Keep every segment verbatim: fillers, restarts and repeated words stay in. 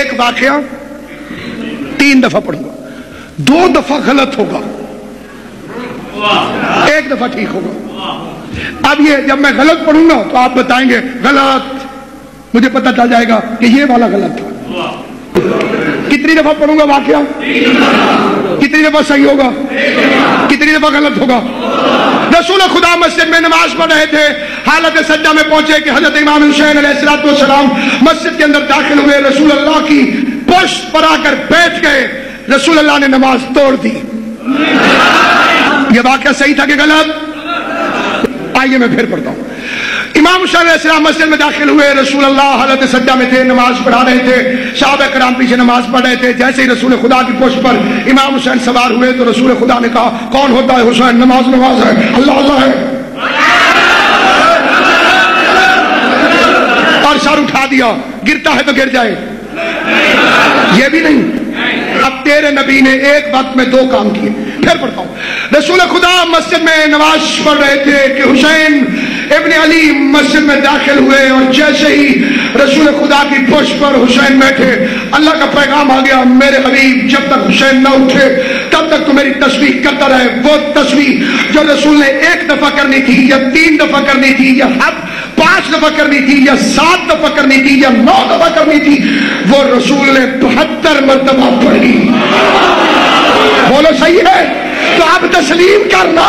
एक वाकया तीन दफा पढ़ूंगा, दो दफा गलत होगा, एक दफा ठीक होगा। अब ये जब मैं गलत पढ़ूंगा तो आप बताएंगे गलत, मुझे पता चल जाएगा कि ये वाला गलत था। कितनी दफा पढ़ूंगा वाकया? कितनी दफा सही होगा? कितनी दफा गलत होगा? रसूल खुदा मस्जिद में नमाज पढ़ रहे थे, हालत सज्जा में पहुंचे कि हजरत इमाम हुसैन अलैहिस्सलाम मस्जिद के अंदर दाखिल हुए, रसूल अल्लाह की पोस्ट पर आकर बैठ गए, रसूल अल्लाह ने नमाज तोड़ दी। यह वाकया सही था कि गलत? आइए मैं फिर पढ़ता हूं। इमाम हुसैन अलैहिस्सलाम मस्जिद में दाखिल हुए, रसूल अल्लाह हालत सज्जा में थे, नमाज पढ़ा रहे थे, सहाबा कराम पीछे नमाज पढ़ रहे थे। जैसे ही रसूल खुदा की पोस्ट पर इमाम हुसैन सवार हुए तो रसूल खुदा ने कहा, कौन होता है हुसैन? नमाज नमाज है, अल्लाह अल्लाह है, और सर उठा दिया। गिरता है तो गिर जाए, यह भी नहीं। अब तेरे नबी ने एक वक्त में दो काम किए। फिर पढ़ता हूं, रसूल खुदा मस्जिद में नमाज पढ़ रहे थे कि हुसैन इब्ने अली मस्जिद में दाखिल हुए, और जैसे ही रसूल खुदा की पोस्ट पर हुसैन बैठे, अल्लाह का पैगाम आ गया, मेरे हबीब जब तक हुसैन न उठे तब तक तो मेरी तस्बीह करता रहे। वो तस्बीह जो रसूल ने एक दफा करनी थी या तीन दफा करनी थी या हद पांच दफा करनी थी या सात दफा करनी थी या नौ दफा करनी थी, वो रसूल ने बहत्तर मरतबा पढ़ी। बोलो सही है? तो आप तस्लीम करना,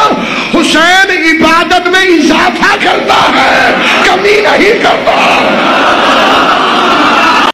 हुसैन इबादत में इजाफा करता है, कमी नहीं करता।